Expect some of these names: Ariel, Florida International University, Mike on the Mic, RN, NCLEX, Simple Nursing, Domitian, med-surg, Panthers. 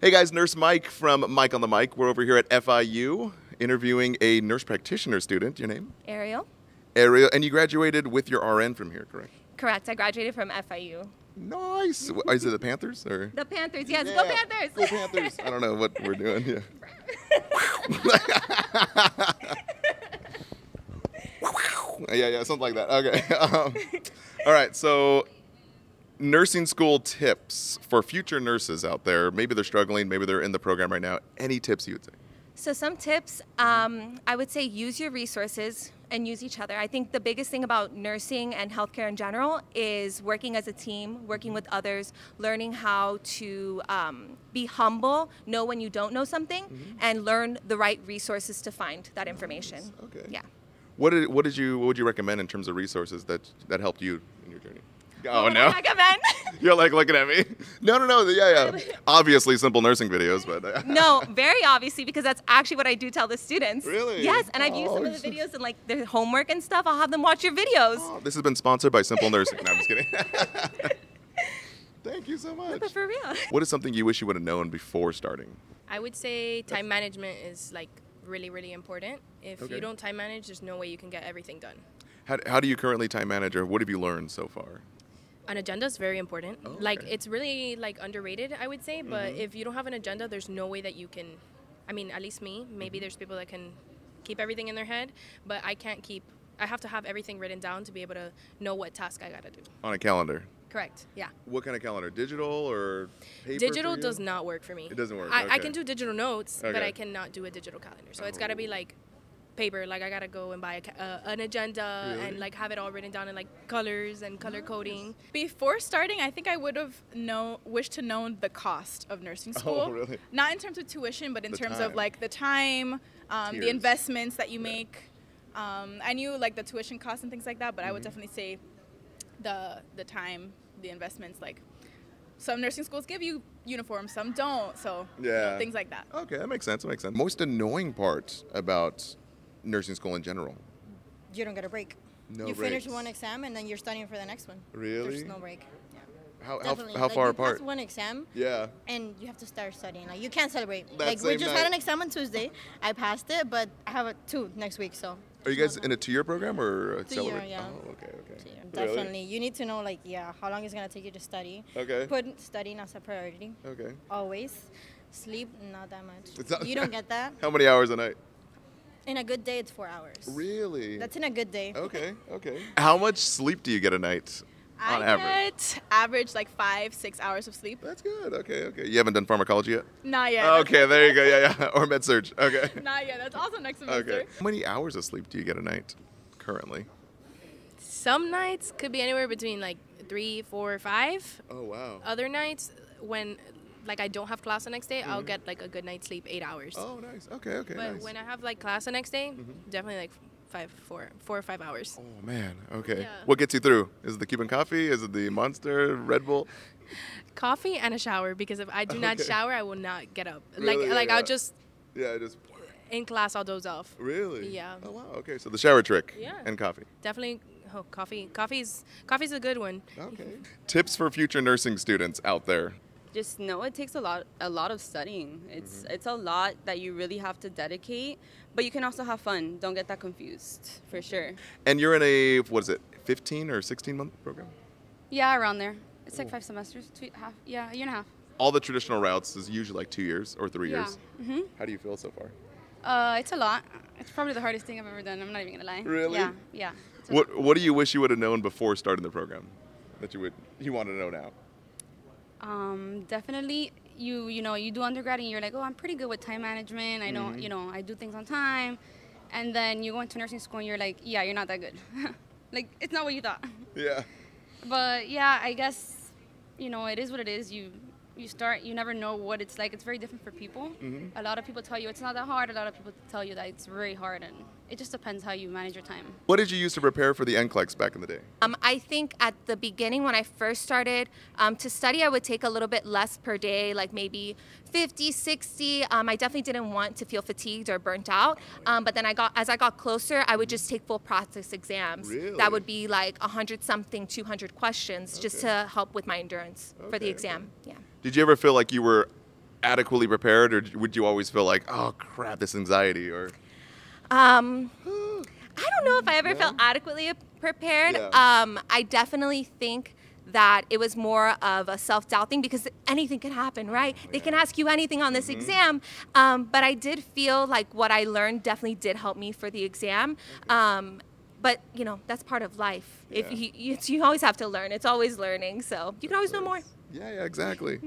Hey guys, Nurse Mike from Mike on the Mic. We're over here at FIU interviewing a nurse practitioner student. Your name? Ariel. Ariel, and you graduated with your RN from here, correct? Correct. I graduated from FIU. Nice. Is it the Panthers? Or? The Panthers, yes. Yeah. Go Panthers! Go Panthers. I don't know what we're doing. Yeah. yeah, something like that. Okay. All right, so nursing school tips for future nurses out there. Maybe they're struggling, maybe they're in the program right now. Any tips you would say? So some tips, I would say use your resources and use each other. I think the biggest thing about nursing and healthcare in general is working as a team, working with others, learning how to be humble, know when you don't know something, and learn the right resources to find that information. Nice. Okay. Yeah. What would you recommend in terms of resources that helped you in your journey? Oh, no. You're like looking at me. No. Yeah. Obviously simple nursing videos, but. No, very obviously, because that's actually what I do tell the students. Really? Yes, and I've used some of the videos and like their homework and stuff. I'll have them watch your videos. Oh, this has been sponsored by Simple Nursing. No, I'm just kidding. Thank you so much. No, but for real. What is something you wish you would have known before starting? I would say time management is like really, really important. If you don't time manage, there's no way you can get everything done. How do you currently time manage, or what have you learned so far? An agenda is very important. Oh, okay. Like, it's really like underrated, I would say, but if you don't have an agenda, there's no way that you can, I mean, at least me, maybe there's people that can keep everything in their head, but I can't keep, I have to have everything written down to be able to know what task I gotta do. On a calendar. Correct, yeah. What kind of calendar, digital or paper? Digital does not work for me. It doesn't work, I can do digital notes, but I cannot do a digital calendar. So it's gotta be like paper, like I gotta go and buy an agenda and like have it all written down in like colors and color coding. Before starting, I think I would have wished to known the cost of nursing school. Oh, really? Not in terms of tuition, but in terms of like the time, the investments that you make. I knew like the tuition costs and things like that, but I would definitely say the time, the investments, like. Some nursing schools give you uniforms, some don't, so you know, things like that. Okay, that makes sense, Most annoying part about nursing school in general? You don't get a break. No breaks. You finish one exam and then you're studying for the next one. Really? There's no break. Yeah. How like far apart? That's one exam. Yeah. And you have to start studying. Like you can't celebrate. Like we just had an exam on Tuesday. I passed it, but I have two next week. So. Are you guys in a 2-year program or accelerated? 2-year, yeah. Oh, okay. 2-year. Definitely. Really? You need to know, like, how long it's gonna take you to study. Okay. Put studying as a priority. Okay. Always. Sleep, not that much. You don't get that. How many hours a night? In a good day, it's 4 hours. Really? That's in a good day. Okay. How much sleep do you get a night on average? I get average like 5-6 hours of sleep. That's good. Okay. You haven't done pharmacology yet? Not yet. Okay, there you go. Yeah. Or med-surg. Okay. Not yet. That's also next semester. Okay. How many hours of sleep do you get a night currently? Some nights could be anywhere between like 3, 4, 5. Oh, wow. Other nights when... like I don't have class the next day, I'll get like a good night's sleep, 8 hours. Oh, nice. Okay. But when I have like class the next day, definitely like 4 or 5 hours. Oh man, okay. Yeah. What gets you through? Is it the Cuban coffee? Is it the Monster, Red Bull? Coffee and a shower, because if I do not shower, I will not get up. Really? Like I'll just. Yeah, I just. In class, I'll doze off. Really? Yeah. Oh wow. Okay, so the shower trick. Yeah. And coffee. Definitely. Oh, coffee. Coffee's a good one. Okay. Tips for future nursing students out there. Just know it takes a lot of studying. It's a lot that you really have to dedicate, but you can also have fun. Don't get that confused, for sure. And you're in a, what is it, 15 or 16-month program? Yeah, around there. It's like 5 semesters, 2.5. Yeah, a year and a half. All the traditional routes is usually like 2 years or 3 years. How do you feel so far? It's a lot. It's probably the hardest thing I've ever done. I'm not even gonna lie. Really? Yeah. What do you wish you would have known before starting the program that you want to know now? Definitely, you do undergrad and you're like, oh, I'm pretty good with time management. I know, I do things on time. And then you go into nursing school and you're like, yeah, you're not that good. Like, it's not what you thought. Yeah. But yeah, I guess, it is what it is. You start, you never know what it's like. It's very different for people. A lot of people tell you it's not that hard. A lot of people tell you that it's very hard, and it just depends how you manage your time. What did you use to prepare for the NCLEX back in the day? I think at the beginning when I first started to study, I would take a little bit less per day, like maybe 50, 60. I definitely didn't want to feel fatigued or burnt out. But then as I got closer, I would just take full process exams. Really? That would be like 100-something, 200 questions, just to help with my endurance for the exam. Yeah. Did you ever feel like you were adequately prepared, or would you always feel like, oh crap, this anxiety? Or I don't know if I ever felt adequately prepared. Yeah. I definitely think that it was more of a self-doubt thing, because anything can happen, right? Oh, yeah. They can ask you anything on this exam. But I did feel like what I learned definitely did help me for the exam. Okay. But you know, that's part of life. Yeah. If you always have to learn. It's always learning. So you can always know more. Yeah, exactly.